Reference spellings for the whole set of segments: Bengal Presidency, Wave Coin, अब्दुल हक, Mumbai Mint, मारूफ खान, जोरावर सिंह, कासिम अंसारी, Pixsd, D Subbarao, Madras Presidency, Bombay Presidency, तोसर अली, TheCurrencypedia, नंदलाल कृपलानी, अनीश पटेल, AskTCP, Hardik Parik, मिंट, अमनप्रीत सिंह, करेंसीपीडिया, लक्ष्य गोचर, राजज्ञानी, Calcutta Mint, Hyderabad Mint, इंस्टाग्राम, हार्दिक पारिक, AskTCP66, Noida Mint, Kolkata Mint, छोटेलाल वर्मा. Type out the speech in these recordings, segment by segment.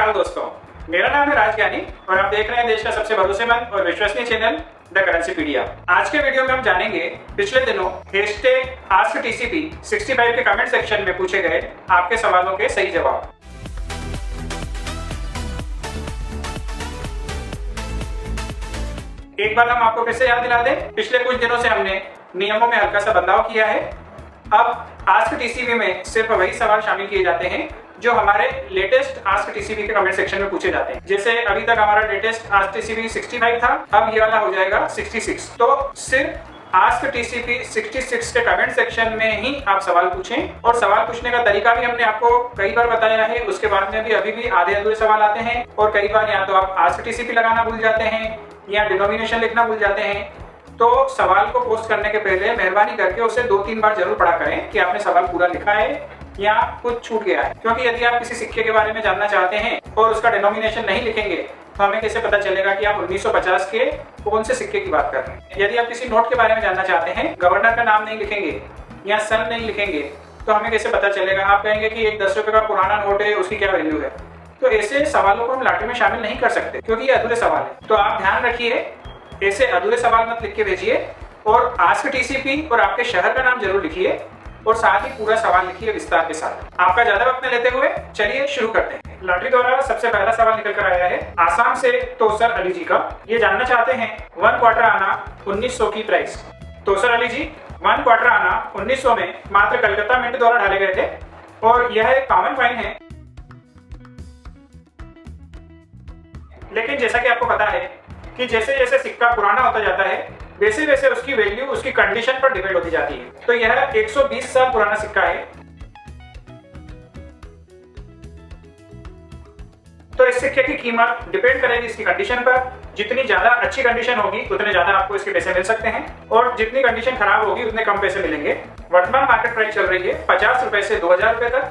नमस्कार दोस्तों, मेरा नाम है राजज्ञानी और आप देख रहे हैं देश का सबसे भरोसेमंद और विश्वसनीय चैनल द करेंसीपीडिया। आज के वीडियो में हम जानेंगे पिछले दिनों हैशटैग आस्कटीसीपी 65 के कमेंट सेक्शन में पूछे गए आपके सवालों के सही जवाब। एक बार हम आपको फिर से याद दिला दें, पिछले कुछ दिनों से हमने नियमों में हल्का सा बदलाव किया है। अब आस्कटीसीपी में सिर्फ वही सवाल शामिल किए जाते हैं जो हमारे लेटेस्ट आस्कटीसीपी के कमेंट सेक्शन में पूछे जाते हैं। जैसे अभी तक हमारा लेटेस्ट आस्कटीसीपी 65 था, अब ये वाला हो जाएगा 66। तो सिर्फ आस्कटीसीपी 66 के कमेंट सेक्शन में ही आप सवाल पूछें। और सवाल पूछने का तरीका भी हमने आपको कई बार बताया है, उसके बाद में भी अभी भी आधे अधूरे सवाल आते हैं। और कई बार या तो आप आस्कटीसीपी लगाना भूल जाते हैं या डिनोमिनेशन लिखना भूल जाते हैं। तो सवाल को पोस्ट करने के पहले मेहरबानी करके उसे 2-3 बार जरूर पढ़ा करें कि आपने सवाल पूरा लिखा है या कुछ छूट गया है। क्योंकि यदि आप किसी सिक्के के बारे में जानना चाहते हैं और उसका डिनोमिनेशन नहीं लिखेंगे तो हमें कैसे पता चलेगा कि आप 1950 के कौन से सिक्के की बात कर रहे हैं। यदि आप किसी नोट के बारे में जानना चाहते हैं, गवर्नर का नाम नहीं लिखेंगे या सन नहीं लिखेंगे तो हमें कैसे पता चलेगा। आप कहेंगे कि एक 10 रुपये का पुराना नोट है, उसकी क्या वैल्यू है। तो ऐसे सवालों को हम लाठी में शामिल नहीं कर सकते क्योंकि ये अधूरे सवाल है। तो आप ध्यान रखिए, ऐसे अधूरे सवाल मत लिख के भेजिए और आस्कटीसीपी और आपके शहर का नाम जरूर लिखिए और साथ ही पूरा सवाल लिखिए विस्तार के साथ। आपका ज्यादा वक्त न लेते हुए चलिए शुरू करते हैं। लॉटरी द्वारा सबसे पहला सवाल निकल कर आया है आसाम से तोसर अली जी का। ये जानना चाहते हैं 1 क्वार्टर आना 1900 की प्राइस। तोसर अली जी, 1 क्वार्टर आना 1900 में मात्र कलकत्ता मिंट द्वारा ढाले गए थे और यह एक कॉमन कॉइन है। लेकिन जैसा कि आपको पता है कि जैसे जैसे सिक्का पुराना होता जाता है वैसे वैसे उसकी वैल्यू उसकी कंडीशन पर डिपेंड होती जाती है। तो यह 120 साल पुराना सिक्का है। तो इस सिक्के की कीमत डिपेंड करेगी इसकी कंडीशन पर। जितनी ज्यादा अच्छी कंडीशन होगी उतने ज्यादा आपको इसके पैसे मिल सकते हैं और जितनी कंडीशन खराब होगी उतने कम पैसे मिलेंगे। वर्तमान मार्केट प्राइस चल रही है 50 रुपए से 2000 रुपए तक।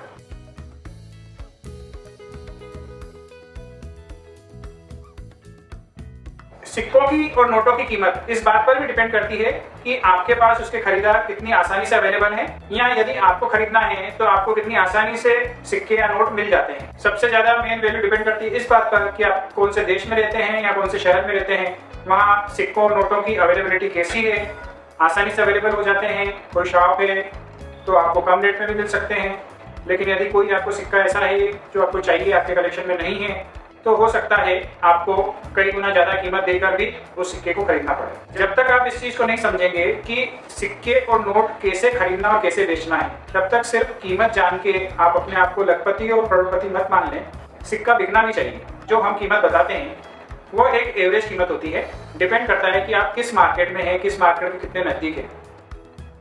सिक्कों की और नोटों की कीमत इस बात पर भी डिपेंड करती है कि आपके पास उसके खरीदार कितनी आसानी से अवेलेबल है या यदि आपको खरीदना है तो आपको कितनी आसानी से सिक्के या नोट मिल जाते हैं। सबसे ज्यादा मेन वैल्यू डिपेंड करती है इस बात पर कि आप कौन से देश में रहते हैं या कौन से शहर में रहते हैं। वहाँ सिक्कों और नोटों की अवेलेबिलिटी कैसी है, आसानी से अवेलेबल हो जाते हैं। कोई शॉप है तो आपको कम रेट में भी मिल सकते हैं, लेकिन यदि कोई आपको सिक्का ऐसा है जो आपको चाहिए आपके कलेक्शन में नहीं है तो हो सकता है आपको कई गुना ज्यादा कीमत देकर भी उस सिक्के को खरीदना पड़े। जब तक आप इस चीज को नहीं समझेंगे कि सिक्के और नोट कैसे खरीदना और कैसे बेचना है तब तक सिर्फ कीमत जान के आप अपने आप को लखपति और करोड़पति मत मान लें। सिक्का बिकना भी चाहिए। जो हम कीमत बताते हैं वो एक एवरेज कीमत होती है। डिपेंड करता है कि आप किस मार्केट में है, किस मार्केट में कितने नजदीक है।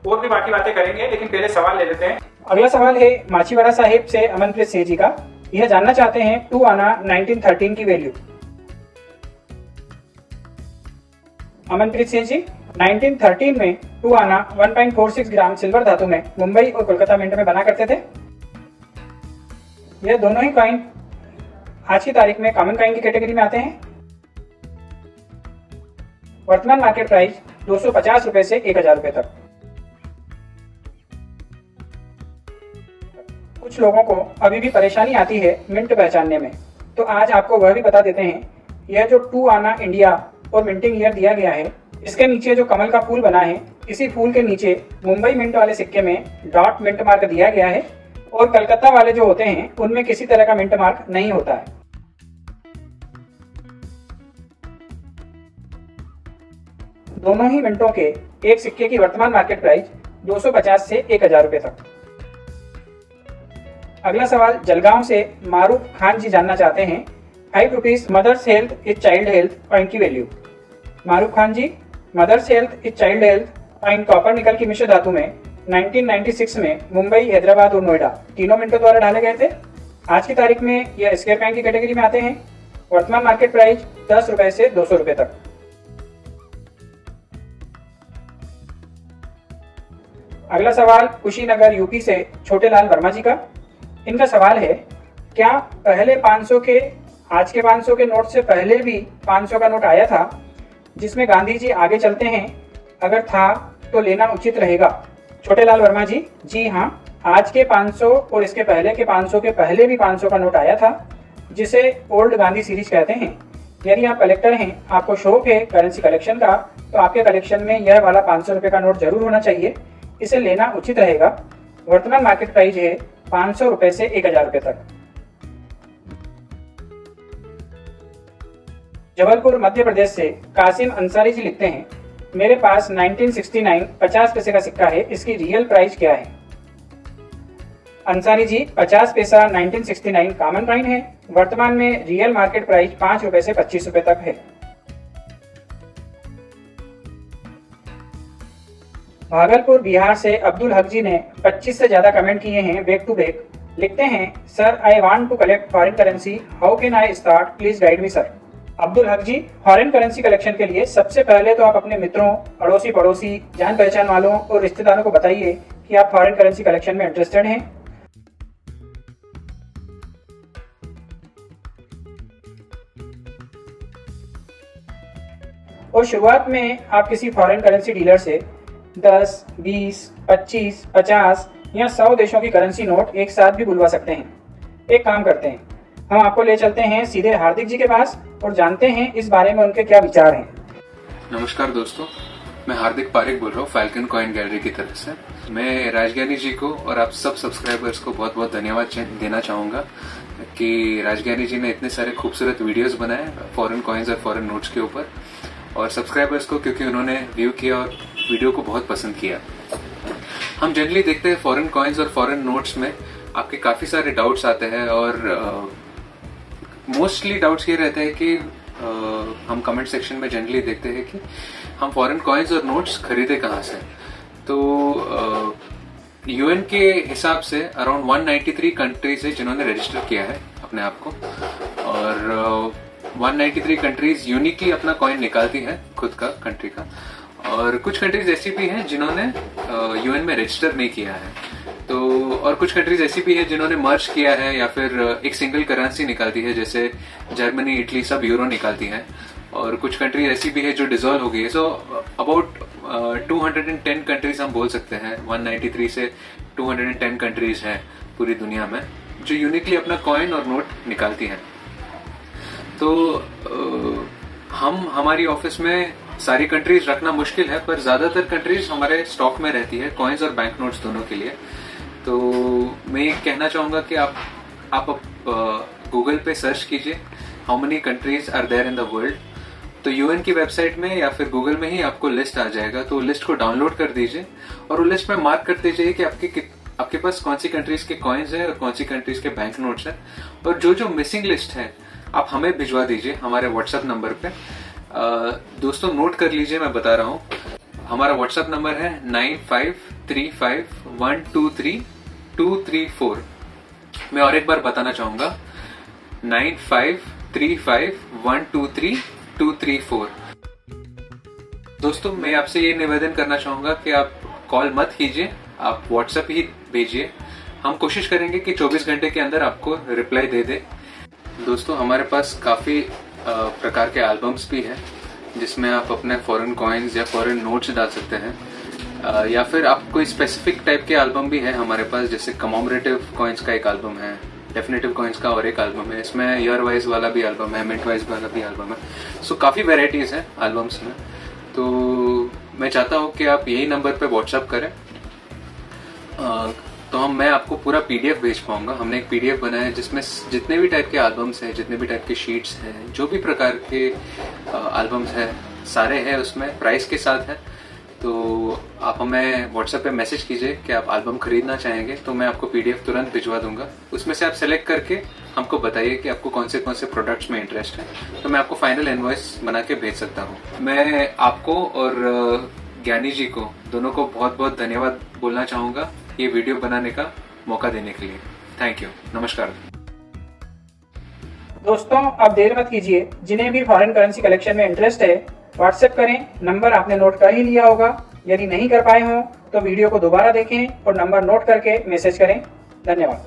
और भी बाकी बातें करेंगे, लेकिन पहले सवाल ले लेते हैं। अगला सवाल है माछीवाड़ा साहिब से अमनप्रीत सिंह जी का। यह जानना चाहते हैं 2 आना 1913 की वैल्यू। अमनप्रीत सिंह जी, 1913 में 2 आना 1.46 ग्राम सिल्वर धातु में मुंबई और कोलकाता मिंट में बना करते थे। यह दोनों ही कॉइन आज की तारीख में कॉमन कॉइन की कैटेगरी में आते हैं। वर्तमान मार्केट प्राइस 250 रुपए से 1000 रुपए तक। कुछ लोगों को अभी भी परेशानी आती है मिंट पहचानने में, तो आज आपको वह भी बता देते हैं। यह जो 2 आना इंडिया और मिंटिंग ईयर दिया गया है, इसके नीचे जो कमल का फूल बना है, इसी फूल के नीचे मुंबई मिंट वाले सिक्के में डॉट मिंट मार्क दिया गया है और कलकत्ता वाले जो होते हैं उनमें किसी तरह का मिंट मार्क नहीं होता है। दोनों ही मिंटों के एक सिक्के की वर्तमान मार्केट प्राइस 250 से 1000 रुपए तक। अगला सवाल जलगांव से मारूफ खान जी जानना चाहते हैं 5 rupees mother's health is child health coin की value. मारूफ खान ji, mother's health is child health coin copper nickel की मिश्र धातु में 1996 में मुंबई, हैदराबाद और नोएडा तीनों मिनटों द्वारा ढाले गए थे। आज की तारीख में यह स्क्वायर कॉइन की कैटेगरी में आते हैं। वर्तमान मार्केट प्राइस 10 रुपए से 200 रुपए तक। अगला सवाल कुशीनगर यूपी से छोटेलाल वर्मा जी का। इनका सवाल है क्या पहले 500 के आज के 500 के नोट से पहले भी 500 का नोट आया था जिसमें गांधी जी आगे चलते हैं, अगर था तो लेना उचित रहेगा। छोटेलाल वर्मा जी, जी हाँ, आज के 500 और इसके पहले के 500 के पहले भी 500 का नोट आया था जिसे ओल्ड गांधी सीरीज कहते हैं। यदि आप कलेक्टर हैं, आपको शौक है करेंसी कलेक्शन का, तो आपके कलेक्शन में यह वाला 500 रुपये का नोट जरूर होना चाहिए। इसे लेना उचित रहेगा। वर्तमान मार्केट प्राइस है 500 रुपये से 1000 रुपये तक। जबलपुर मध्य प्रदेश से कासिम अंसारी जी लिखते हैं, मेरे पास 1969 50 पैसे का सिक्का है, इसकी रियल प्राइस क्या है? अंसारी जी, 50 पैसा 1969 कॉमन कॉइन है। वर्तमान में रियल मार्केट प्राइस 5 रुपए से 25 रुपए तक है। भागलपुर बिहार से अब्दुल हक जी ने 25 से ज्यादा कमेंट किए हैं बैक टू बैक। लिखते हैं, sir I want to collect foreign currency, how can I start, please guide me sir. अब्दुल हक ji, foreign currency collection के लिए सबसे पहले तो आप अपने मित्रों, अड़ोसी पड़ोसी, जान पहचान वालों और रिश्तेदारों को बताइए कि आप फॉरेन करेंसी कलेक्शन में इंटरेस्टेड हैं। और शुरुआत में आप किसी फॉरेन करेंसी डीलर से 10, 20, 25, 50 या 100 देशों की करेंसी नोट एक साथ भी बुलवा सकते हैं। एक काम करते हैं, हम आपको ले चलते हैं सीधे हार्दिक जी के पास और जानते हैं इस बारे में उनके क्या विचार हैं। नमस्कार दोस्तों, मैं हार्दिक पारिक बोल रहा हूँ फाल्कन कॉइन गैलरी की तरफ से। मैं राजज्ञानी जी को और आप सब सब्सक्राइबर्स को बहुत बहुत धन्यवाद देना चाहूँगा कि राजज्ञानी जी ने इतने सारे खूबसूरत वीडियोस बनाए फॉरेन कॉइन्स और फॉरेन नोट्स के ऊपर, और सब्सक्राइबर्स को क्योंकि उन्होंने व्यू किया और वीडियो को बहुत पसंद किया। हम जनरली देखते हैं फॉरेन कॉइन्स और फॉरेन नोट्स में आपके काफी सारे डाउट्स आते हैं, और मोस्टली डाउट्स ये रहते हैं कि हम कमेंट सेक्शन में जनरली देखते हैं कि हम फॉरेन कॉइन्स और नोट्स खरीदे कहाँ से। तो यूएन के हिसाब से अराउंड 193 कंट्रीज है जिन्होंने रजिस्टर किया है अपने आप को, और 193 कंट्रीज यूनिकली अपना कॉइन निकालती है खुद का, कंट्री का, और कुछ कंट्रीज ऐसी भी हैं जिन्होंने यूएन में रजिस्टर नहीं किया है। तो और कुछ कंट्रीज ऐसी भी है जिन्होंने मर्ज किया है या फिर एक सिंगल करेंसी निकालती है, जैसे जर्मनी, इटली सब यूरो निकालती है, और कुछ कंट्रीज ऐसी भी है जो डिसॉल्व हो गई है। सो अबाउट 210 कंट्रीज हम बोल सकते हैं, 193 से 210 कंट्रीज हैं पूरी दुनिया में जो यूनिकली अपना कॉइन और नोट निकालती हैं। तो हम हमारी ऑफिस में सारी कंट्रीज रखना मुश्किल है, पर ज्यादातर कंट्रीज हमारे स्टॉक में रहती है कॉइन्स और बैंक नोट्स दोनों के लिए। तो मैं ये कहना चाहूंगा कि आप गूगल पे सर्च कीजिए how many countries are there in the world, तो यूएन की वेबसाइट में या फिर गूगल में ही आपको लिस्ट आ जाएगा। तो लिस्ट को डाउनलोड कर दीजिए और वो लिस्ट में मार्क कर दीजिए कि आपके पास कौन सी कंट्रीज के कॉइन्स है और कौन सी कंट्रीज के बैंक नोट्स है, और जो जो मिसिंग लिस्ट है आप हमें भिजवा दीजिए हमारे व्हाट्सएप नंबर पे। दोस्तों नोट कर लीजिए, मैं बता रहा हूँ, हमारा व्हाट्सएप नंबर है 9535123234। मैं और एक बार बताना चाहूंगा 9535123234। दोस्तों मैं आपसे ये निवेदन करना चाहूंगा कि आप कॉल मत कीजिए, आप व्हाट्सएप ही भेजिए। हम कोशिश करेंगे कि 24 घंटे के अंदर आपको रिप्लाई दे दे। दोस्तों हमारे पास काफी प्रकार के एल्बम्स भी हैं जिसमें आप अपने फॉरेन कॉइन्स या फॉरेन नोट्स डाल सकते हैं, या फिर आप कोई स्पेसिफिक टाइप के एल्बम भी है हमारे पास, जैसे कमोमरेटिव कॉइन्स का एक एल्बम है, डेफिनेटिव कॉइन्स का और एक एल्बम है, इसमें ईयर वाइज वाला भी एल्बम है, मिनट वाइज वाला भी एल्बम है। सो काफ़ी वेराइटीज़ हैं एल्बम्स में। तो मैं चाहता हूँ कि आप यही नंबर पर व्हाट्सअप करें, तो मैं आपको पूरा पीडीएफ भेज पाऊंगा। हमने एक पीडीएफ बनाया है जिसमें जितने भी टाइप के एल्बम्स हैं, जितने भी टाइप के शीट्स हैं, जो भी प्रकार के एल्बम्स हैं सारे हैं, उसमें प्राइस के साथ है। तो आप हमें व्हाट्सएप पे मैसेज कीजिए कि आप एल्बम खरीदना चाहेंगे, तो मैं आपको पीडीएफ तुरंत भिजवा दूंगा। उसमें से आप सेलेक्ट करके हमको बताइए कि आपको कौन से प्रोडक्ट्स में इंटरेस्ट है, तो मैं आपको फाइनल इनवॉइस बना के भेज सकता हूँ। मैं आपको और ज्ञानी जी को दोनों को बहुत बहुत धन्यवाद बोलना चाहूँगा ये वीडियो बनाने का मौका देने के लिए। थैंक यू, नमस्कार। दोस्तों आप देर मत कीजिए, जिन्हें भी फॉरेन करेंसी कलेक्शन में इंटरेस्ट है व्हाट्सएप करें। नंबर आपने नोट कर ही लिया होगा, यदि नहीं कर पाए हो तो वीडियो को दोबारा देखें और नंबर नोट करके मैसेज करें। धन्यवाद।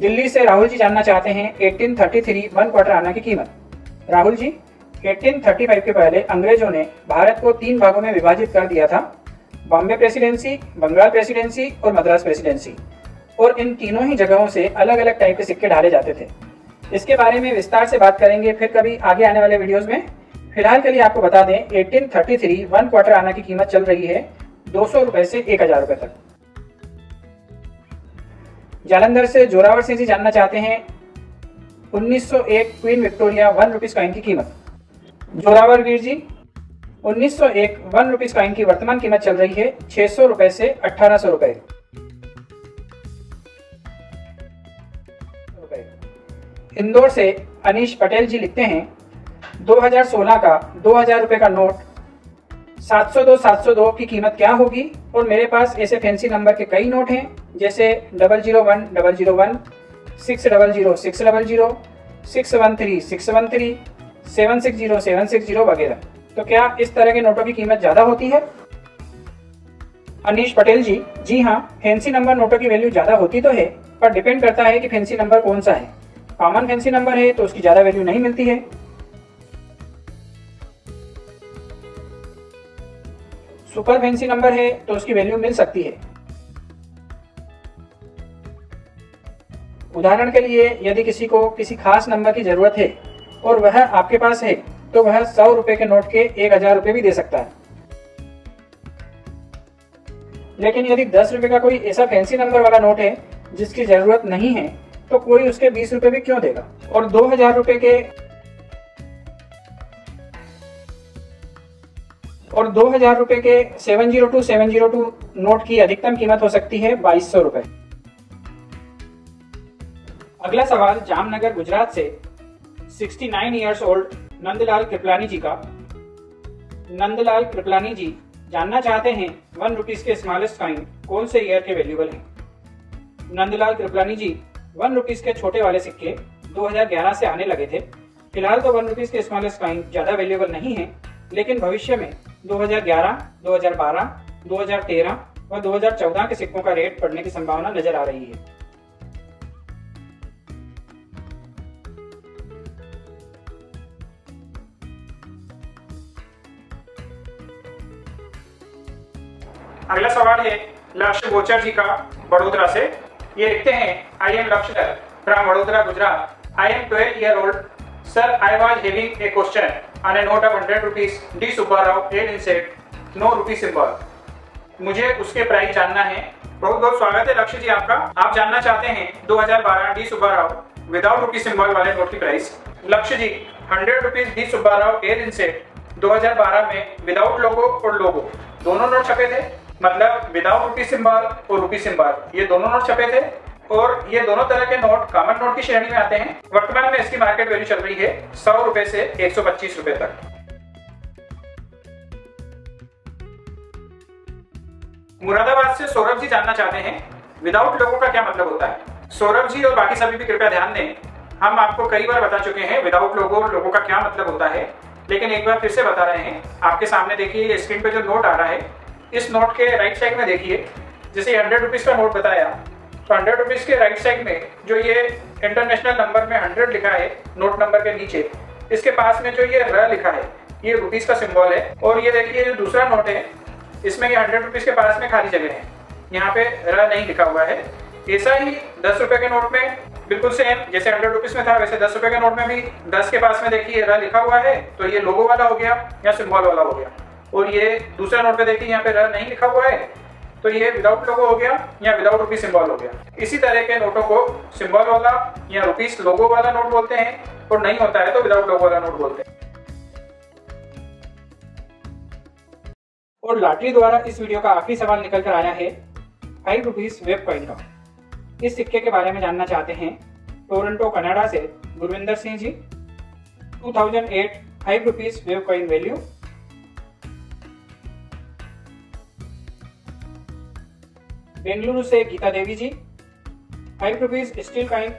दिल्ली से राहुल जी जानना चाहते हैं 1833 वन क्वार्टर आना की कीमत। राहुल जी, 1835 के पहले अंग्रेजों ने भारत को 3 भागों में विभाजित कर दिया था। बॉम्बे प्रेसिडेंसी, बंगाल प्रेसिडेंसी और मद्रास प्रेसिडेंसी, और इन तीनों ही जगहों से अलग अलग टाइप के सिक्के ढाले जाते थे। इसके बारे में विस्तार से बात करेंगे फिर कभी आगे आने वाले वीडियोस में। फिलहाल के लिए आपको बता दें 1833 वन क्वार्टर आना की कीमत चल रही है 200 रुपए से 1000 रुपए तक। जालंधर से जोरावर सिंह जी जानना चाहते हैं 1901 क्वीन विक्टोरिया 1 रुपीज कॉइन की कीमत। जोरावर वीर जी, 1901 1 रुपीज कॉइन की वर्तमान कीमत चल रही है 600 रुपए से 1800 रुपए। इंदौर से अनीश पटेल जी लिखते हैं 2016 का 2000 रुपए का नोट 702 की कीमत क्या होगी, और मेरे पास ऐसे फैंसी नंबर के कई नोट हैं जैसे 001 001, 600 600, 613 613, 760 760 वगैरह, तो क्या इस तरह के नोटों की कीमत ज्यादा होती है? अनीश पटेल जी, जी हाँ, फैंसी नंबर नोटों की वैल्यू ज्यादा होती तो है, पर डिपेंड करता है कि फैंसी नंबर कौन सा है। कॉमन फैंसी नंबर है तो उसकी ज्यादा वैल्यू नहीं मिलती है। सुपर फैंसी नंबर है तो उसकी वैल्यू मिल सकती है। उदाहरण के लिए यदि किसी को किसी खास नंबर की जरूरत है और वह आपके पास है तो वह 100 रुपए के नोट के 1000 रुपए भी दे सकता है। लेकिन यदि 10 रुपए का कोई ऐसा फैंसी नंबर वाला नोट है जिसकी जरूरत नहीं है तो कोई उसके 20 रुपए भी क्यों देगा। और 2000 रुपए के 702 नोट की अधिकतम कीमत हो सकती है 2200 रुपए। अगला सवाल जामनगर गुजरात से 69 इयर्स ओल्ड नंदलाल कृपलानी जी जानना चाहते हैं 1 रुपीज के स्मॉलेस्ट कॉइन कौन से ईयर के वैल्यूएबल हैं। नंदलाल कृपलानी जी, 1 रुपीज के छोटे वाले सिक्के 2011 से आने लगे थे। फिलहाल तो 1 रुपीज के स्मॉलेस्ट कॉइन ज्यादा वैल्यूएबल नहीं है, लेकिन भविष्य में 2011, 2012, 2013 और 2014 के सिक्कों का रेट बढ़ने की संभावना नजर आ रही है। अगला सवाल है लक्ष्य गोचर जी का बड़ोदरा से। ये लिखते हैं I am Lakshya from Vadodara Gujarat, I am 12 year old sir, I was having a question on a note of 100 rupees D Subbarao add inset no rupee symbol, मुझे उसके प्राइस जानना है। बहुत बहुत स्वागत है लक्ष्य जी आपका। आप जानना चाहते हैं 2012 D Subbarao without rupee symbol वाले नोट की price. Lakshya ji, 100 rupees D Subbarao add inset 2012 में विदाउट लोगो और लोगो दोनों नोट छपे थे, मतलब विदाउट रुपी सिंबल और रुपी सिंबल ये दोनों नोट छपे थे, और ये दोनों तरह के नोट कॉमन नोट की श्रेणी में आते हैं। वर्तमान में इसकी मार्केट वैल्यू चल रही है 100 रुपए से 125 रुपए तक। मुरादाबाद से सौरभ जी जानना चाहते हैं विदाउट लोगों का क्या मतलब होता है। सौरभ जी और बाकी सभी भी कृपया ध्यान दें, हम आपको कई बार बता चुके हैं विदाउट लोगो और लोगो का क्या मतलब होता है, लेकिन एक बार फिर से बता रहे हैं। आपके सामने देखिए स्क्रीन पे जो नोट आ रहा है, इस नोट के राइट साइड में देखिए, जैसे 100 रुपीज का नोट बताया तो 100 रुपीज के राइट साइड में जो ये इंटरनेशनल नंबर में 100 लिखा है नोट नंबर के नीचे, इसके पास में जो ये र लिखा है ये रुपीज का सिंबल है। और ये देखिए जो दूसरा नोट है इसमें ये 100 रुपीज के पास में खाली जगह है, यहाँ पे र नहीं लिखा हुआ है। ऐसा ही 10 रुपए के नोट में बिल्कुल सेम, जैसे 100 रुपीज में था वैसे 10 रुपए के नोट में भी 10 के पास में देखिए र लिखा हुआ है, तो ये लोगो वाला हो गया या सिंबल वाला हो गया। और ये दूसरा नोट पे देखिए यहाँ पे र नहीं लिखा हुआ है, तो ये विदाउट लोगो हो गया या विदाउट रुपी सिंबल हो गया। इसी तरह के नोटों को सिंबल वाला या रुपीस लोगो वाला नोट बोलते हैं, और नहीं होता है तो विदाउट लोगो वाला नोट बोलते हैं। और लाटरी द्वारा इस वीडियो का आखिरी सवाल निकल कर आया है 5 रुपीज वेब कॉइन का। इस सिक्के के बारे में जानना चाहते हैं टोरंटो कनाडा से Gurvinder Singh ji. 2008 5 rupees web coin value. Bengaluru से Geeta Devi ji, 5 rupees steel coin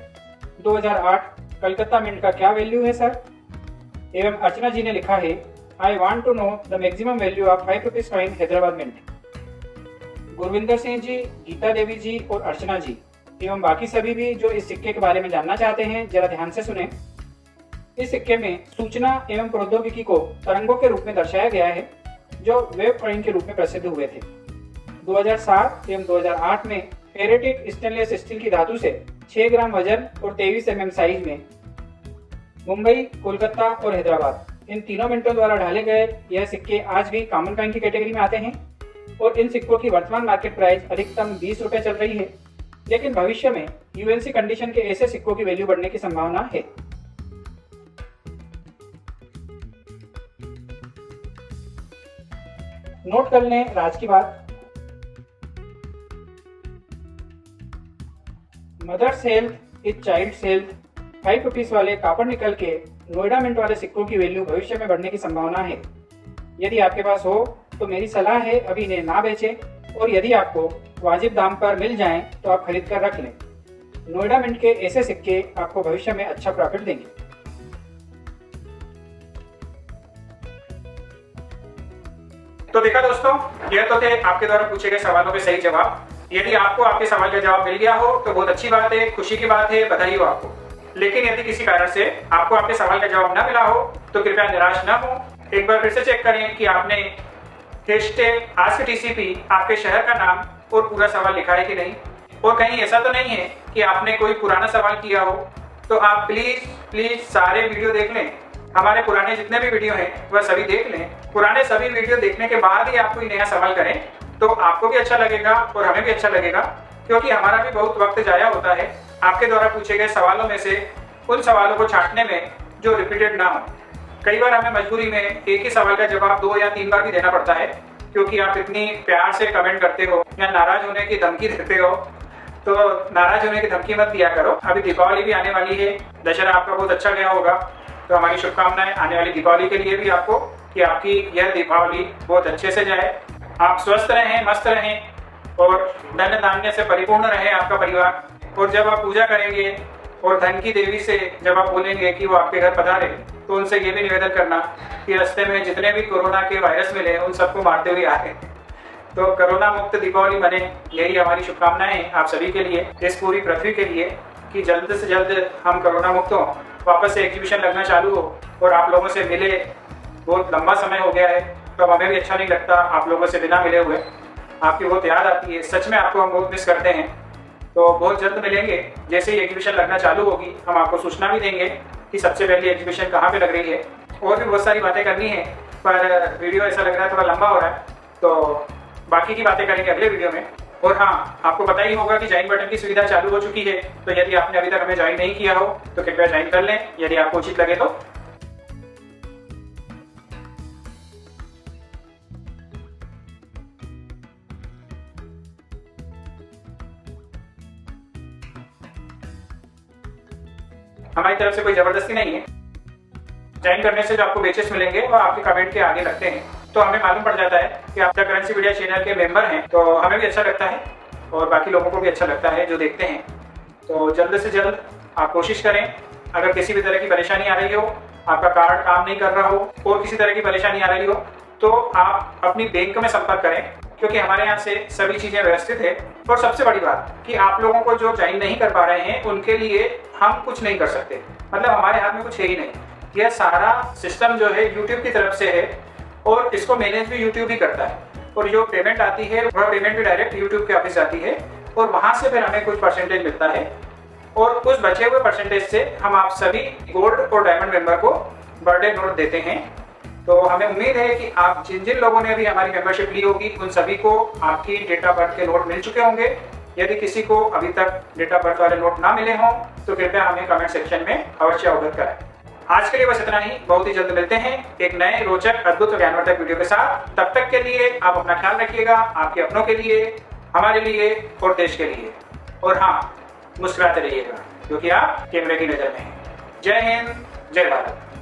2008 Calcutta मिंट का क्या वैल्यू है सर। एवं अर्चना जी ने लिखा है I want to know the maximum value of 5 rupees coin Hyderabad मिंट। Gurvinder Singh ji, Geeta Devi ji और अर्चना जी एवं बाकी सभी भी जो इस सिक्के के बारे में जानना चाहते हैं जरा ध्यान से सुने। इस सिक्के में सूचना एवं प्रौद्योगिकी को तरंगों के रूप में दर्शाया गया है जो वेब कॉइन के रूप में प्रसिद्ध हुए थे। 2007 एवं 2008 में फेरेटिक स्टेनलेस स्टील की धातु से 6 ग्राम वजन और 23 mm साइज में मुंबई, कोलकाता और हैदराबाद इन तीनों मिंटों द्वारा ढाले गए यह सिक्के आज भी कॉमन कॉइन की कैटेगरी में आते हैं और इन सिक्कों की वर्तमान मार्केट प्राइस अधिकतम 20 रुपए चल रही है, लेकिन भविष्य में यूएनसी कंडीशन के ऐसे सिक्कों की वैल्यू बढ़ने की संभावना है। नोट कर लें राज की बात। Mother's health is child's health 5 rupees वाले कापड़ निकल के नोएडा मिंट वाले सिक्कों की वैल्यू भविष्य में बढ़ने की संभावना है। यदि आपके पास हो तो मेरी सलाह है अभी इन्हें ना बेचें और यदि आपको वाजिब दाम पर मिल जाएं तो आप खरीद कर रख लें। नोएडा मिंट के ऐसे सिक्के आपको भविष्य में अच्छा प्रॉफिट देंगे। तो देखा दोस्तों, यह तो थे आपके द्वारा पूछे गए सवालों के सही जवाब। यदि आपको आपके सवाल का जवाब मिल गया हो तो बहुत अच्छी बात है, खुशी की बात है, बधाई हो आपको। लेकिन यदि किसी कारण से आपको आपके सवाल का जवाब न मिला हो तो कृपया निराश न हो, एक बार फिर से चेक करें कि आपने #AskTCP आपके शहर का नाम और पूरा सवाल लिखा है कि नहीं, और कहीं ऐसा तो नहीं है कि आपने कोई पुराना सवाल किया हो। तो आप प्लीज सारे वीडियो देख लें, हमारे पुराने जितने भी वीडियो हैं वह सभी देख लें। पुराने सभी वीडियो देखने के बाद ही आप कोई नया सवाल करें तो आपको भी अच्छा लगेगा और हमें भी अच्छा लगेगा, क्योंकि हमारा भी बहुत वक्त जाया होता है आपके द्वारा पूछे गए सवालों में से उन सवालों को छांटने में जो रिपीटेड ना हो। कई बार हमें मजबूरी में एक ही सवाल का जवाब 2 या 3 बार भी देना पड़ता है, क्योंकि आप इतनी प्यार से कमेंट करते हो या नाराज होने की धमकी देते हो। तो नाराज होने की धमकी मत दिया करो। अभी दीपावली भी आने वाली है, दशहरा आपका बहुत अच्छा गया होगा, तो हमारी शुभकामनाएं आने वाली दीपावली के लिए भी आपको कि आपकी यह दीपावली बहुत अच्छे से जाए, आप स्वस्थ रहें, मस्त रहें और धन धान्य से परिपूर्ण रहे आपका परिवार। और जब आप पूजा करेंगे और धन की देवी से जब आप बोलेंगे कि वो आपके घर पधारे तो उनसे ये भी निवेदन करना कि रास्ते में जितने भी कोरोना के वायरस मिले उन सबको मारते हुए आ रहे, तो कोरोना मुक्त दीपावली बने, यही हमारी शुभकामनाएं हैं आप सभी के लिए, इस पूरी पृथ्वी के लिए, कि जल्द से जल्द हम कोरोना मुक्त हों, वापस से एग्जीबिशन लगना चालू हो और आप लोगों से मिले। बहुत लंबा समय हो गया है तो हमें भी अच्छा नहीं लगता आप लोगों से बिना मिले हुए, आपकी बहुत याद आती है, सच में आपको हम बहुत मिस करते हैं। तो बहुत जल्द मिलेंगे, जैसे ही एग्जीबिशन लगना चालू होगी हम आपको सूचना भी देंगे कि सबसे पहले एग्जीबिशन कहाँ पे लग रही है, और भी बहुत सारी बातें करनी है, पर वीडियो ऐसा लग रहा है थोड़ा लंबा हो रहा है, तो बाकी की बातें करेंगे अगले वीडियो में। और हाँ, आपको पता ही होगा कि ज्वाइन बटन की सुविधा चालू हो चुकी है, तो यदि आपने अभी तक हमें ज्वाइन नहीं किया हो तो कृपया ज्वाइन कर लें यदि आपको उचित लगे तो। हमारी तरफ से कोई जबरदस्ती नहीं है, ज्वाइन करने से जो आपको बैचेस मिलेंगे वो आपके कमेंट के आगे लगते हैं, तो हमें मालूम पड़ जाता है कि आप द करेंसी पीडिया चैनल के मेंबर हैं, तो हमें भी अच्छा लगता है और बाकी लोगों को भी अच्छा लगता है जो देखते हैं। तो जल्द से जल्द आप कोशिश करें, अगर किसी भी तरह की परेशानी आ रही हो, आपका कार्ड काम नहीं कर रहा हो और किसी तरह की परेशानी आ रही हो तो आप अपनी बैंक में संपर्क करें, क्योंकि हमारे यहाँ से सभी चीजें व्यवस्थित है। और सबसे बड़ी बात कि आप लोगों को जो ज्वाइन नहीं कर पा रहे हैं उनके लिए हम कुछ नहीं कर सकते, मतलब हमारे हाथ में कुछ है ही नहीं। यह सारा सिस्टम जो है YouTube की तरफ से है और इसको मैनेज भी YouTube ही करता है, और जो पेमेंट आती है वह पेमेंट भी डायरेक्ट YouTube के ऑफिस जाती है और वहाँ से फिर हमें कुछ परसेंटेज मिलता है, और उस बचे हुए परसेंटेज से हम आप सभी गोल्ड और डायमंड मेंबर को बर्थडे नोट देते हैं। तो हमें उम्मीद है कि आप जिन जिन लोगों ने भी हमारी मेंबरशिप ली होगी उन सभी को आपकी डेट ऑफ बर्थ के नोट मिल चुके होंगे। यदि किसी को अभी तक डेट ऑफ बर्थ वाले नोट ना मिले हों तो कृपया हमें कमेंट सेक्शन में अवश्य अवगत कराएं। आज के लिए बस इतना ही, बहुत ही जल्द मिलते हैं एक नए रोचक अद्भुत और ज्ञानवर्धक वीडियो के साथ। तब तक के लिए आप अपना ख्याल रखिएगा, आपके अपनों के लिए, हमारे लिए और देश के लिए। और हाँ, मुस्कुराते रहिएगा क्योंकि आप कैमरे की नजर में हैं। जय हिंद, जय भारत।